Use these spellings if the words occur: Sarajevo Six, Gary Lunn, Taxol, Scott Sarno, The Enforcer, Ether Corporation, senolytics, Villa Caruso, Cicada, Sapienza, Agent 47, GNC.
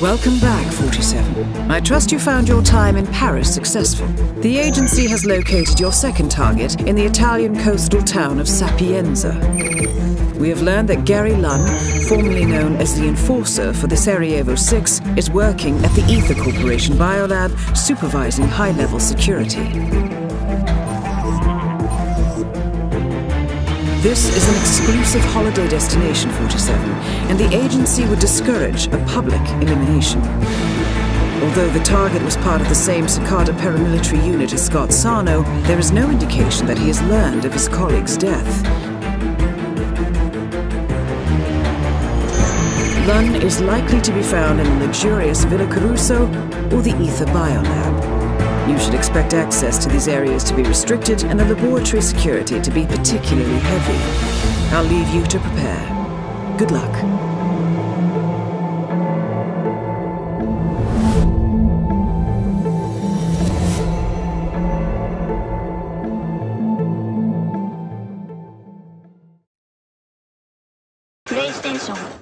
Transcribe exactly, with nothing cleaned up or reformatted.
Welcome back, forty-seven. I trust you found your time in Paris successful. The agency has located your second target in the Italian coastal town of Sapienza. We have learned that Gary Lunn, formerly known as the Enforcer for the Sarajevo Six, is working at the Ether Corporation biolab, supervising high-level security. This is an exclusive holiday destination, forty-seven, and the agency would discourage a public elimination. Although the target was part of the same Cicada paramilitary unit as Scott Sarno, there is no indication that he has learned of his colleague's death. Lunn is likely to be found in the luxurious Villa Caruso or the Ether biolab. You should expect access to these areas to be restricted and the laboratory security to be particularly heavy. I'll leave you to prepare. Good luck. PlayStation.